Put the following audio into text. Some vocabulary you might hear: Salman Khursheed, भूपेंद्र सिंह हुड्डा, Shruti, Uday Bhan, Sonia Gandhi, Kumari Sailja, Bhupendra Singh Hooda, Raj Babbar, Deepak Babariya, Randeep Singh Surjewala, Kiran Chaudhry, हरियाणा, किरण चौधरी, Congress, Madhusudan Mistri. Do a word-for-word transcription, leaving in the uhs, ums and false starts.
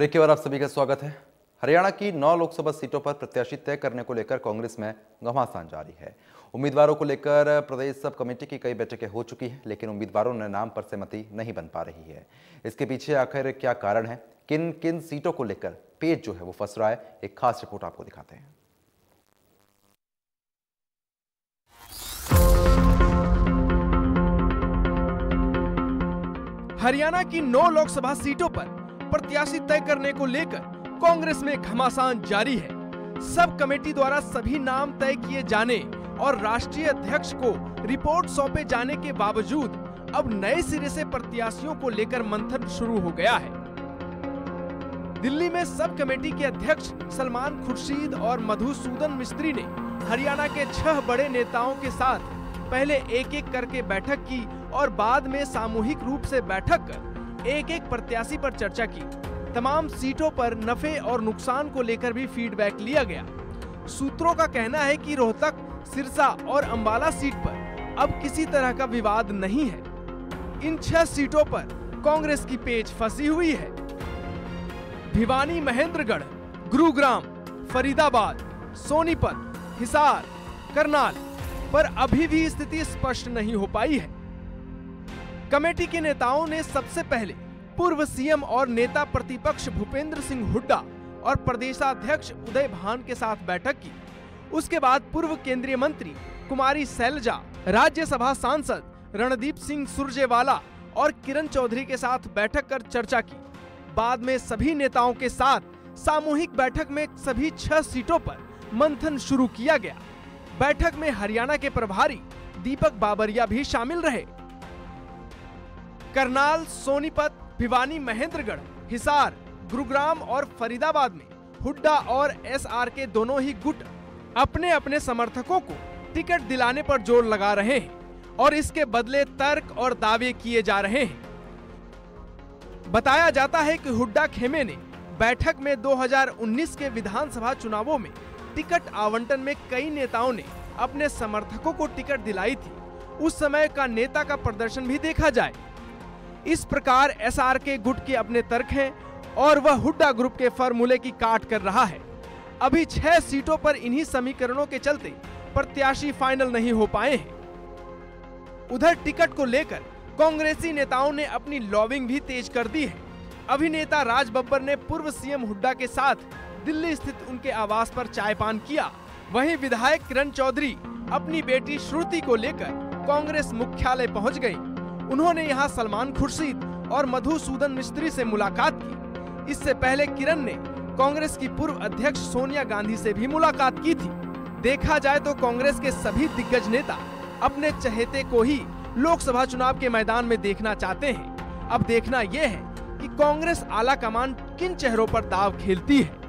Break के बाद आप सभी का स्वागत है। हरियाणा की नौ लोकसभा सीटों पर प्रत्याशी तय करने को लेकर कांग्रेस में घमासान जारी है। उम्मीदवारों को लेकर प्रदेश सब कमेटी की कई बैठकें हो चुकी हैं, लेकिन उम्मीदवारों ने नाम पर सहमति नहीं बन पा रही है। इसके पीछे आखिर क्या कारण है, किन किन सीटों को लेकर पेच जो है वो फंस रहा है, एक खास रिपोर्ट आपको दिखाते हैं। हरियाणा की नौ लोकसभा सीटों पर प्रत्याशी तय करने को लेकर कांग्रेस में घमासान जारी है। सब कमेटी द्वारा सभी नाम तय किए जाने और राष्ट्रीय अध्यक्ष को रिपोर्ट सौंपे जाने के बावजूद अब नए सिरे से प्रत्याशियों को लेकर मंथन शुरू हो गया है। दिल्ली में सब कमेटी के अध्यक्ष सलमान खुर्शीद और मधुसूदन मिस्त्री ने हरियाणा के छह बड़े नेताओं के साथ पहले एक एक करके बैठक की और बाद में सामूहिक रूप से बैठक कर एक एक प्रत्याशी पर चर्चा की। तमाम सीटों पर नफे और नुकसान को लेकर भी फीडबैक लिया गया। सूत्रों का कहना है कि रोहतक, सिरसा और अंबाला सीट पर अब किसी तरह का विवाद नहीं है। इन छह सीटों पर कांग्रेस की पेच फंसी हुई है। भिवानी, महेंद्रगढ़, गुरुग्राम, फरीदाबाद, सोनीपत, हिसार, करनाल पर अभी भी स्थिति स्पष्ट नहीं हो पाई है। कमेटी के नेताओं ने सबसे पहले पूर्व सीएम और नेता प्रतिपक्ष भूपेंद्र सिंह हुड्डा और प्रदेशाध्यक्ष उदय भान के साथ बैठक की। उसके बाद पूर्व केंद्रीय मंत्री कुमारी सैलजा, राज्यसभा सांसद रणदीप सिंह सुरजेवाला और किरण चौधरी के साथ बैठक कर चर्चा की। बाद में सभी नेताओं के साथ सामूहिक बैठक में सभी छह सीटों पर मंथन शुरू किया गया। बैठक में हरियाणा के प्रभारी दीपक बाबरिया भी शामिल रहे। करनाल, सोनीपत, भिवानी, महेंद्रगढ़, हिसार, गुरुग्राम और फरीदाबाद में हुड्डा और एसआरके दोनों ही गुट अपने अपने समर्थकों को टिकट दिलाने पर जोर लगा रहे हैं और इसके बदले तर्क और दावे किए जा रहे हैं। बताया जाता है कि हुड्डा खेमे ने बैठक में दो हजार उन्नीस के विधानसभा चुनावों में टिकट आवंटन में कई नेताओं ने अपने समर्थकों को टिकट दिलाई थी। उस समय का नेता का प्रदर्शन भी देखा जाए। इस प्रकार एसआरके गुट के अपने तर्क हैं और वह हुड्डा ग्रुप के फॉर्मूले की काट कर रहा है। अभी छह सीटों पर इन्हीं समीकरणों के चलते प्रत्याशी फाइनल नहीं हो पाए हैं। उधर टिकट को लेकर कांग्रेसी नेताओं ने अपनी लॉबिंग भी तेज कर दी है। अभिनेता राज बब्बर ने पूर्व सीएम हुड्डा के साथ दिल्ली स्थित उनके आवास पर चाय पान किया। वहीं विधायक किरण चौधरी अपनी बेटी श्रुति को लेकर कांग्रेस मुख्यालय पहुंच गईं। उन्होंने यहां सलमान खुर्शीद और मधुसूदन मिस्त्री से मुलाकात की। इससे पहले किरण ने कांग्रेस की पूर्व अध्यक्ष सोनिया गांधी से भी मुलाकात की थी। देखा जाए तो कांग्रेस के सभी दिग्गज नेता अपने चहेते को ही लोकसभा चुनाव के मैदान में देखना चाहते हैं। अब देखना यह है कि कांग्रेस आलाकमान किन चेहरों पर दांव खेलती है।